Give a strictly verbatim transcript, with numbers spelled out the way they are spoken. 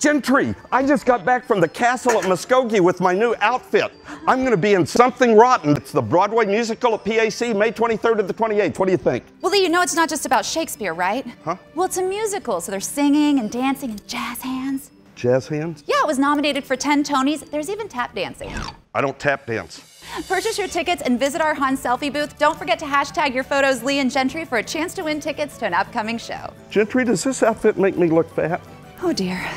Gentry, I just got back from the castle at Muskogee with my new outfit. I'm going to be in Something Rotten. It's the Broadway musical at P A C, May twenty-third to the twenty-eighth. What do you think? Well, you know it's not just about Shakespeare, right? Huh? Well, it's a musical, so there's singing and dancing and jazz hands. Jazz hands? Yeah, it was nominated for ten Tonys. There's even tap dancing. I don't tap dance. Purchase your tickets and visit our Han selfie booth. Don't forget to hashtag your photos Lee and Gentry for a chance to win tickets to an upcoming show. Gentry, does this outfit make me look fat? Oh, dear.